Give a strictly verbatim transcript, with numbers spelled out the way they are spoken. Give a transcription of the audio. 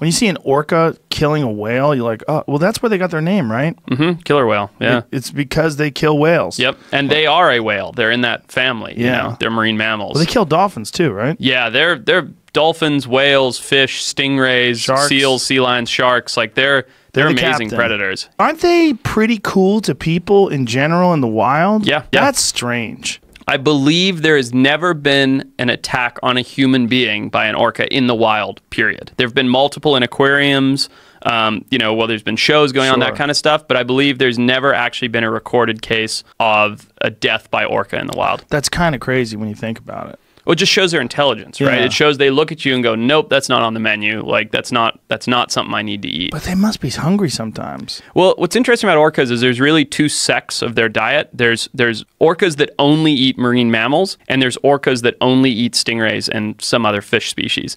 when you see an orca killing a whale, you're like, oh, well, that's where they got their name, right? Mm-hmm. Killer whale. Yeah. It, it's because they kill whales. Yep. And well, they are a whale. They're in that family. Yeah. You know? They're marine mammals. Well, they kill dolphins too, right? Yeah. They're they're dolphins, whales, fish, stingrays, sharks. Seals, sea lions, sharks. Like they're they're, they're the amazing captain. Predators. Aren't they pretty cool to people in general in the wild? Yeah. yeah. That's strange. I believe there has never been an attack on a human being by an orca in the wild, period. There have been multiple in aquariums, um, you know, well, there's been shows going sure. on, that kind of stuff, but I believe there's never actually been a recorded case of a death by orca in the wild. That's kind of crazy when you think about it. Well, it just shows their intelligence, right? Yeah. It shows they look at you and go, nope, that's not on the menu. Like, that's not that's not something I need to eat. But they must be hungry sometimes. Well, what's interesting about orcas is there's really two sects of their diet. There's there's orcas that only eat marine mammals, and there's orcas that only eat stingrays and some other fish species.